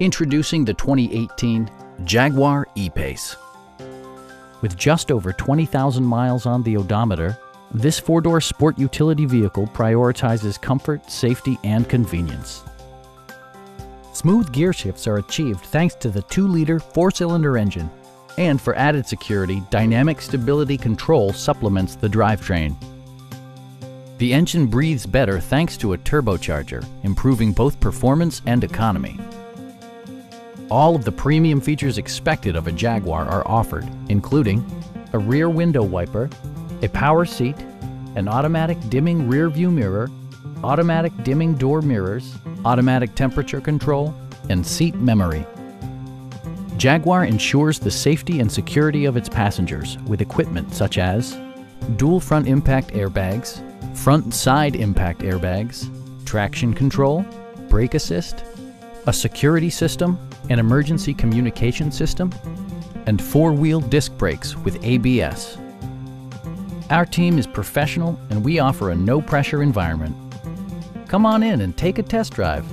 Introducing the 2018 Jaguar E-PACE. With just over 20,000 miles on the odometer, this four-door sport utility vehicle prioritizes comfort, safety, and convenience. Smooth gear shifts are achieved thanks to the 2-liter 4-cylinder engine. And for added security, dynamic stability control supplements the drivetrain. The engine breathes better thanks to a turbocharger, improving both performance and economy. All of the premium features expected of a Jaguar are offered, including a rear window wiper, a power seat, an automatic dimming rear view mirror, automatic dimming door mirrors, automatic temperature control, and seat memory. Jaguar ensures the safety and security of its passengers with equipment such as dual front impact airbags, front and side impact airbags, traction control, brake assist, a security system, an emergency communication system, and four-wheel disc brakes with ABS. Our team is professional and we offer a no-pressure environment. Come on in and take a test drive.